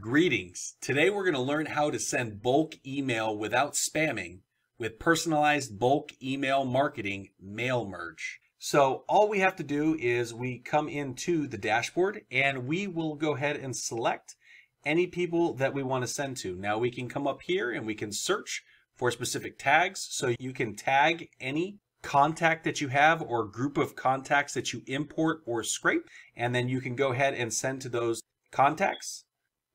Greetings. Today we're going to learn how to send bulk email without spamming with personalized bulk email marketing mail merge. So all we have to do is we come into the dashboard and we will go ahead and select any people that we want to send to. Now we can come up here and we can search for specific tags. So you can tag any contact that you have or group of contacts that you import or scrape, and then you can go ahead and send to those contacts.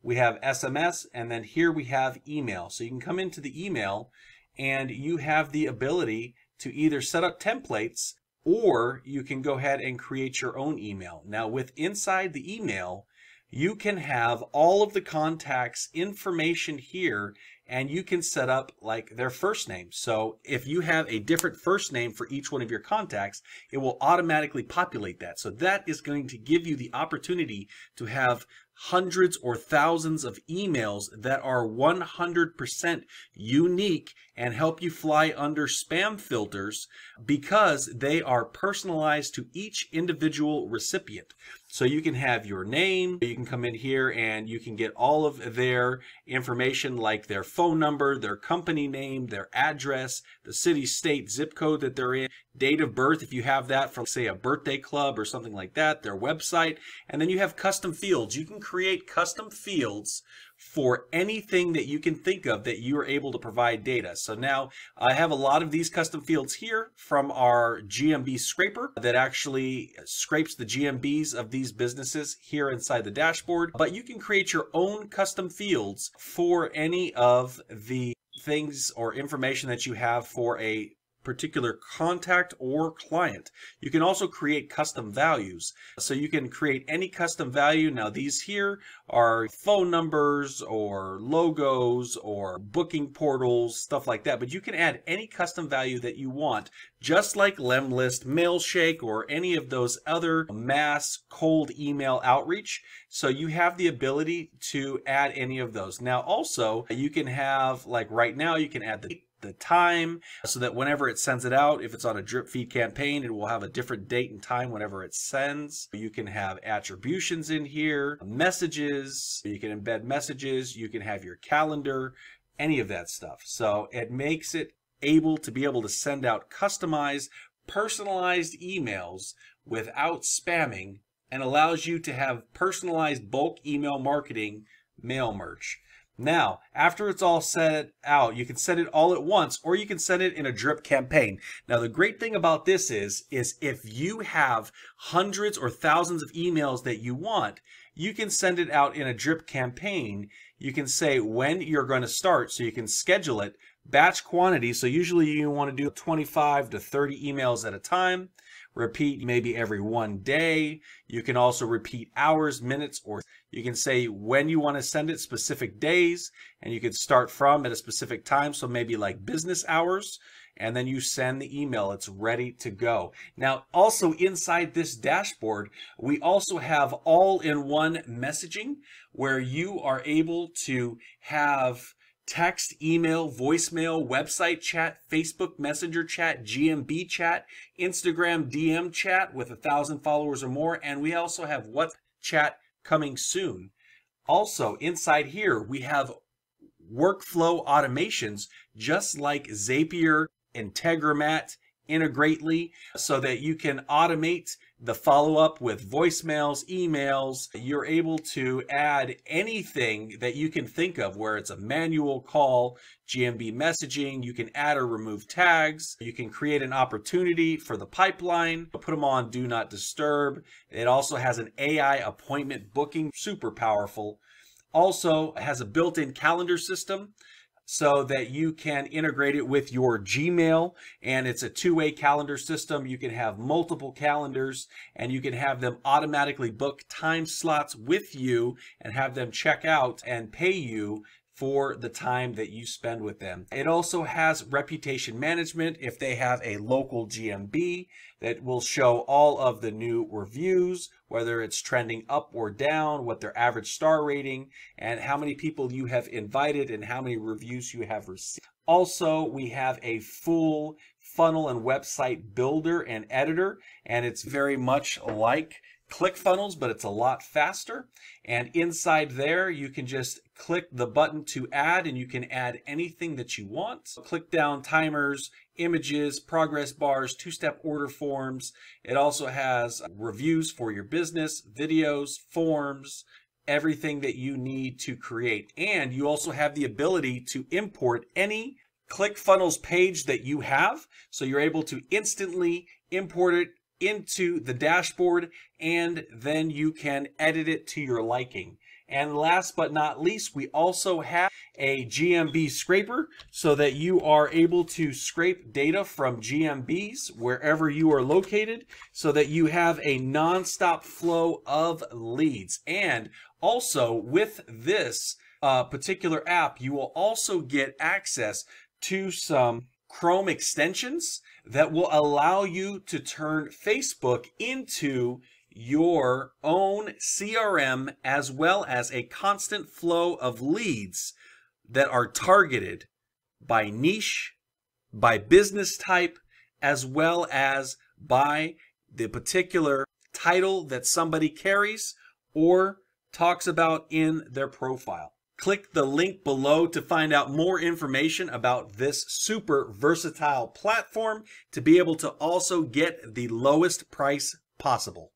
We have SMS, and then here we have email. So you can come into the email and you have the ability to either set up templates or you can go ahead and create your own email. Now with inside the email, you can have all of the contacts information here and you can set up like their first name. So if you have a different first name for each one of your contacts, it will automatically populate that. So that is going to give you the opportunity to have hundreds or thousands of emails that are 100% unique and help you fly under spam filters because they are personalized to each individual recipient. So you can have your name, you can come in here and you can get all of their information like their phone number, their company name, their address, the city, state, zip code that they're in, date of birth if you have that from say a birthday club or something like that, their website, and then you have custom fields. You can create custom fields for anything that you can think of that you are able to provide data. So now I have a lot of these custom fields here from our GMB scraper that actually scrapes the GMBs of these businesses here inside the dashboard, but you can create your own custom fields for any of the things or information that you have for a particular contact or client. You can also create custom values. So you can create any custom value. Now these here are phone numbers or logos or booking portals, stuff like that. But you can add any custom value that you want, just like Lemlist, Mailshake, or any of those other mass cold email outreach. So you have the ability to add any of those. Now also you can have, like right now, you can add the time so that whenever it sends it out, if it's on a drip feed campaign, it will have a different date and time whenever it sends. You can have attributions in here, messages, you can embed messages, you can have your calendar, any of that stuff. So it makes it able to send out customized, personalized emails without spamming and allows you to have personalized bulk email marketing mail merge. Now, after it's all set out, you can send it all at once, or you can send it in a drip campaign. Now, the great thing about this is if you have hundreds or thousands of emails that you want, you can send it out in a drip campaign. You can say when you're going to start, so you can schedule it, batch quantity. So usually you want to do 25 to 30 emails at a time. Repeat maybe every one day. You can also repeat hours, minutes, or you can say when you want to send it, specific days, and you can start from at a specific time. So maybe like business hours, and then you send the email, it's ready to go. Now, also inside this dashboard, we also have all-in-one messaging where you are able to have text, email, voicemail, website chat, Facebook Messenger chat, GMB chat, Instagram DM chat with 1,000 followers or more. And we also have WhatsApp chat coming soon. Also inside here, we have workflow automations, just like Zapier, Integramat, Integrately, so that you can automate the follow-up with voicemails, emails. You're able to add anything that you can think of, where it's a manual call, GMB messaging. You can add or remove tags. You can create an opportunity for the pipeline, put them on do not disturb. It also has an AI appointment booking, super powerful. Also has a built-in calendar system, so that you can integrate it with your Gmail, and it's a two-way calendar system. You can have multiple calendars and you can have them automatically book time slots with you and have them check out and pay you for the time that you spend with them. It also has reputation management. If they have a local GMB, that will show all of the new reviews, whether it's trending up or down, what their average star rating, and how many people you have invited and how many reviews you have received. Also, we have a full funnel and website builder and editor, and it's very much like ClickFunnels, but it's a lot faster. And inside there, you can just click the button to add, and you can add anything that you want. So click down timers, images, progress bars, two-step order forms. It also has reviews for your business, videos, forms, everything that you need to create. And you also have the ability to import any ClickFunnels page that you have. So you're able to instantly import it into the dashboard, and then you can edit it to your liking. And last but not least, we also have a GMB scraper so that you are able to scrape data from GMBs wherever you are located so that you have a nonstop flow of leads. And also with this particular app, you will also get access to some Chrome extensions that will allow you to turn Facebook into your own CRM, as well as a constant flow of leads that are targeted by niche, by business type, as well as by the particular title that somebody carries or talks about in their profile. Click the link below to find out more information about this super versatile platform to be able to also get the lowest price possible.